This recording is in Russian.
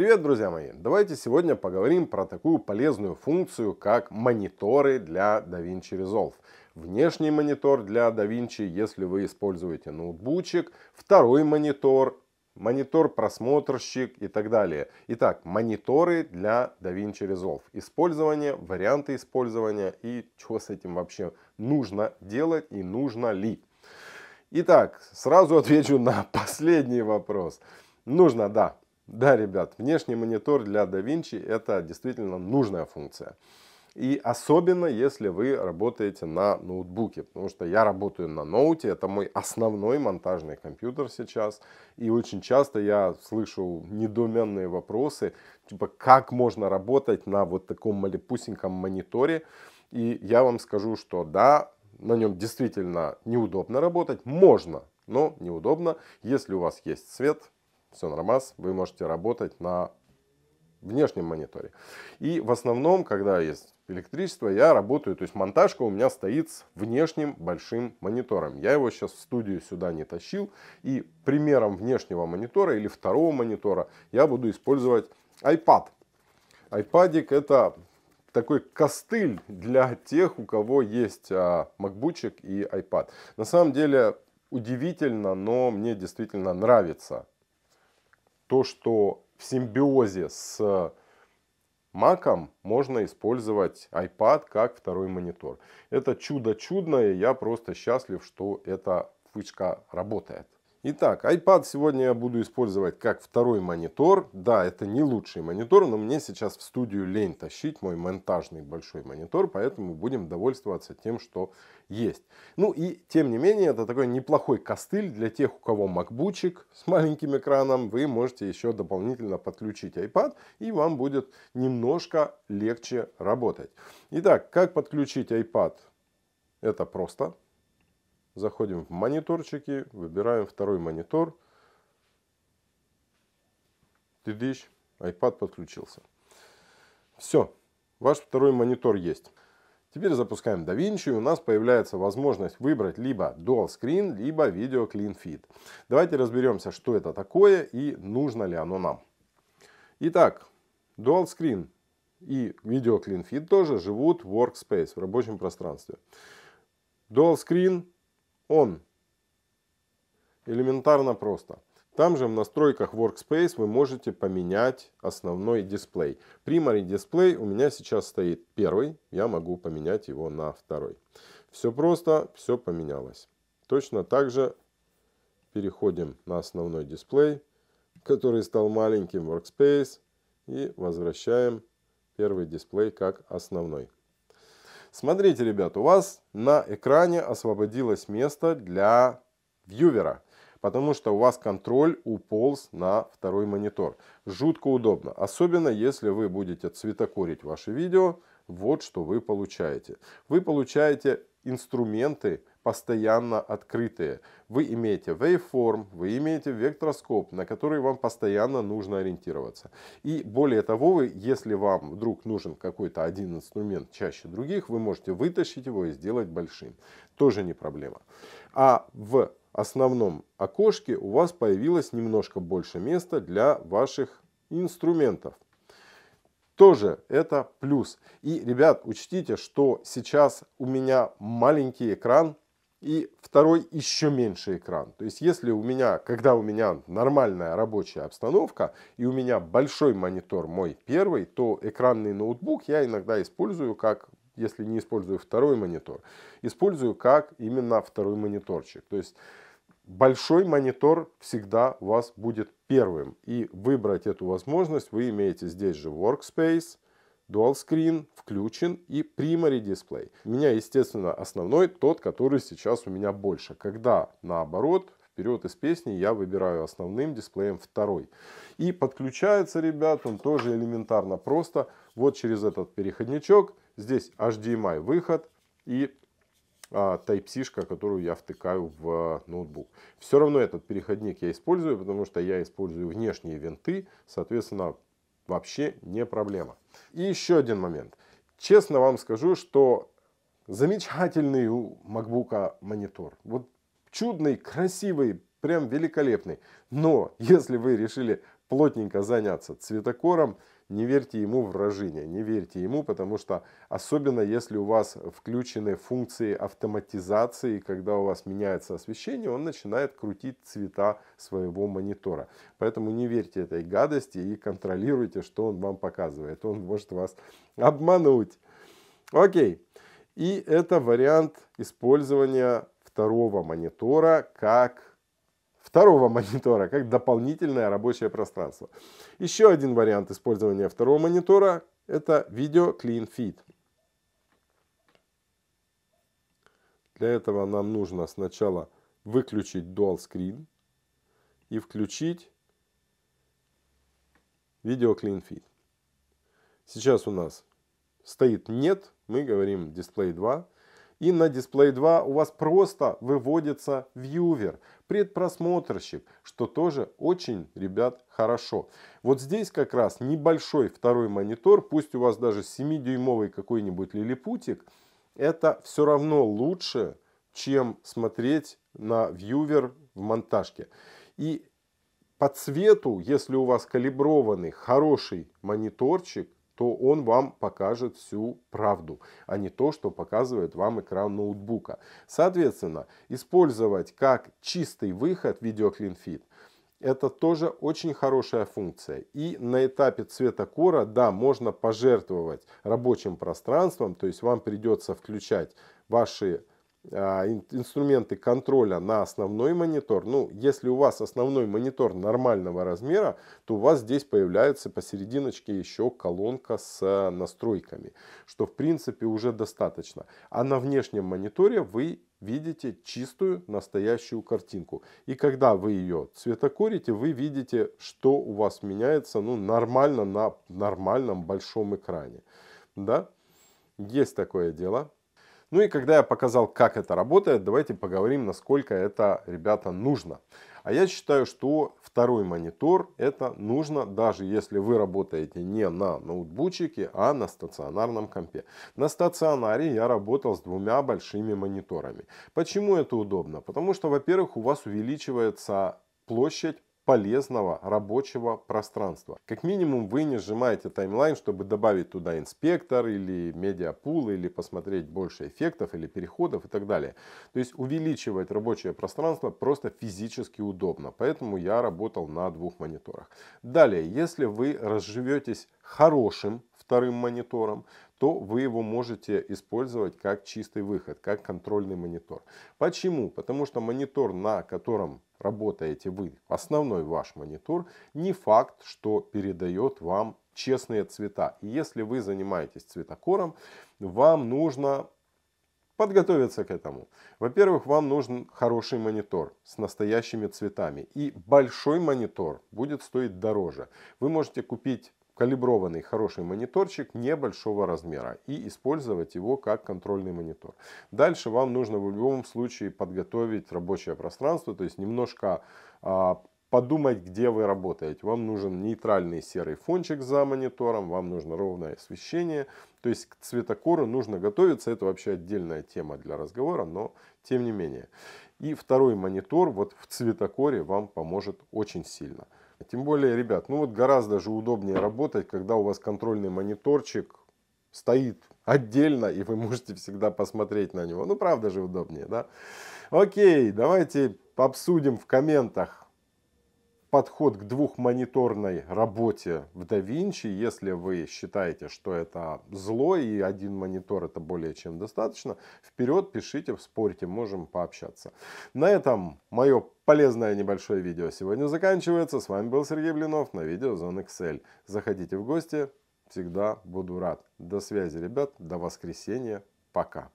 Привет, друзья мои! Давайте сегодня поговорим про такую полезную функцию, как мониторы для DaVinci Resolve. Внешний монитор для DaVinci, если вы используете ноутбучик, второй монитор, монитор-просмотрщик и так далее. Итак, мониторы для DaVinci Resolve. Использование, варианты использования и что с этим вообще нужно делать и нужно ли. Итак, сразу отвечу на последний вопрос. Нужно, да. Да, ребят, внешний монитор для DaVinci это действительно нужная функция. И особенно, если вы работаете на ноутбуке. Потому что я работаю на ноуте, это мой основной монтажный компьютер сейчас. И очень часто я слышу недоуменные вопросы, типа, как можно работать на вот таком малепусеньком мониторе. И я вам скажу, что да, на нем действительно неудобно работать. Можно, но неудобно, если у вас есть свет. Все нормас, вы можете работать на внешнем мониторе. И в основном, когда есть электричество, я работаю, то есть монтажка у меня стоит с внешним большим монитором. Я его сейчас в студию сюда не тащил. И примером внешнего монитора или второго монитора я буду использовать iPad. iPadик это такой костыль для тех, у кого есть MacBook и iPad. На самом деле удивительно, но мне действительно нравится то, что в симбиозе с Mac'ом можно использовать iPad как второй монитор. Это чудо чудное, я просто счастлив, что эта фишка работает. Итак, iPad сегодня я буду использовать как второй монитор. Да, это не лучший монитор, но мне сейчас в студию лень тащить мой монтажный большой монитор, поэтому будем довольствоваться тем, что есть. Ну и тем не менее, это такой неплохой костыль для тех, у кого MacBook с маленьким экраном. Вы можете еще дополнительно подключить iPad, и вам будет немножко легче работать. Итак, как подключить iPad? Это просто. Заходим в мониторчики, выбираем второй монитор. Тыдыщ, iPad подключился. Все, ваш второй монитор есть. Теперь запускаем DaVinci, и у нас появляется возможность выбрать либо Dual Screen, либо Video Clean Feed. Давайте разберемся, что это такое и нужно ли оно нам. Итак, Dual Screen и Video Clean Feed тоже живут в Workspace, в рабочем пространстве. Dual Screen он. Элементарно просто. Там же в настройках Workspace вы можете поменять основной дисплей. Primary дисплей у меня сейчас стоит первый, я могу поменять его на второй. Все просто, все поменялось. Точно так же переходим на основной дисплей, который стал маленьким в Workspace, и возвращаем первый дисплей как основной. Смотрите, ребят, у вас на экране освободилось место для вьювера, потому что у вас контроль уполз на второй монитор. Жутко удобно, особенно если вы будете цветокорить ваше видео, вот что вы получаете. Вы получаете инструменты постоянно открытые. Вы имеете waveform, вы имеете вектроскоп, на который вам постоянно нужно ориентироваться. И более того, вы, если вам вдруг нужен какой-то один инструмент чаще других, вы можете вытащить его и сделать большим. Тоже не проблема. А в основном окошке у вас появилось немножко больше места для ваших инструментов. Тоже это плюс. И, ребят, учтите, что сейчас у меня маленький экран и второй еще меньше экран. То есть, если у меня, когда у меня нормальная рабочая обстановка и у меня большой монитор мой первый, то экранный ноутбук я иногда использую как, если не использую второй монитор, использую как именно второй мониторчик. То есть, большой монитор всегда у вас будет первым. И выбрать эту возможность вы имеете здесь же Workspace, Dual Screen, включен и Primary Display. У меня, естественно, основной тот, который сейчас у меня больше. Когда наоборот, вперед из песни, я выбираю основным дисплеем второй. И подключается, ребят, он тоже элементарно просто. Вот через этот переходничок. Здесь HDMI выход и Type-C-шка, которую я втыкаю в ноутбук. Все равно этот переходник я использую, потому что я использую внешние винты, соответственно, вообще не проблема. И еще один момент. Честно вам скажу, что замечательный у MacBook монитор. Вот чудный, красивый, прям великолепный. Но если вы решили плотненько заняться цветокором. Не верьте ему в рожение, не верьте ему, потому что особенно если у вас включены функции автоматизации, когда у вас меняется освещение, он начинает крутить цвета своего монитора. Поэтому не верьте этой гадости и контролируйте, что он вам показывает. Он может вас обмануть. Окей. И это вариант использования второго монитора как дополнительное рабочее пространство. Еще один вариант использования второго монитора — это Video Clean Feed. Для этого нам нужно сначала выключить Dual Screen и включить Video Clean Feed. Сейчас у нас стоит «Нет», мы говорим «Дисплей 2». И на дисплей 2 у вас просто выводится вьювер, предпросмотрщик, что тоже очень, ребят, хорошо. Вот здесь как раз небольшой второй монитор, пусть у вас даже 7-дюймовый какой-нибудь лилипутик, это все равно лучше, чем смотреть на вьювер в монтажке. И по цвету, если у вас калиброванный хороший мониторчик, то он вам покажет всю правду, а не то, что показывает вам экран ноутбука. Соответственно, использовать как чистый выход Video Clean Feed — это тоже очень хорошая функция. И на этапе цветокора, да, можно пожертвовать рабочим пространством, то есть вам придется включать ваши инструменты контроля на основной монитор. Ну, если у вас основной монитор нормального размера, то у вас здесь появляется посерединочке еще колонка с настройками, что в принципе уже достаточно. А на внешнем мониторе вы видите чистую, настоящую картинку. И когда вы ее цветокорите, вы видите, что у вас меняется, ну, нормально на нормальном большом экране. Да? Есть такое дело. Ну и когда я показал, как это работает, давайте поговорим, насколько это, ребята, нужно. А я считаю, что второй монитор это нужно, даже если вы работаете не на ноутбучике, а на стационарном компе. На стационаре я работал с двумя большими мониторами. Почему это удобно? Потому что, во-первых, у вас увеличивается площадь полезного рабочего пространства. Как минимум вы не сжимаете таймлайн, чтобы добавить туда инспектор или медиапул, или посмотреть больше эффектов, или переходов и так далее. То есть увеличивать рабочее пространство просто физически удобно. Поэтому я работал на двух мониторах. Далее, если вы разживетесь хорошим вторым монитором, то вы его можете использовать как чистый выход, как контрольный монитор. Почему? Потому что монитор, на котором работаете вы, основной ваш монитор, не факт, что передает вам честные цвета. И если вы занимаетесь цветокором, вам нужно подготовиться к этому. Во-первых, вам нужен хороший монитор с настоящими цветами. И большой монитор будет стоить дороже. Вы можете купить калиброванный хороший мониторчик небольшого размера и использовать его как контрольный монитор. Дальше вам нужно в любом случае подготовить рабочее пространство, то есть немножко подумать, где вы работаете. Вам нужен нейтральный серый фончик за монитором, вам нужно ровное освещение. То есть к цветокору нужно готовиться. Это вообще отдельная тема для разговора, но тем не менее. И второй монитор вот в цветокоре вам поможет очень сильно. Тем более, ребят, ну вот гораздо же удобнее работать, когда у вас контрольный мониторчик стоит отдельно, и вы можете всегда посмотреть на него. Ну, правда же удобнее, да? Окей, давайте обсудим в комментах подход к двухмониторной работе в DaVinci. Если вы считаете, что это зло, и один монитор это более чем достаточно, вперед, пишите, спорьте, можем пообщаться. На этом мое полезное небольшое видео сегодня заканчивается. С вами был Сергей Блинов на Video Zone XL. Заходите в гости, всегда буду рад. До связи, ребят, до воскресенья, пока.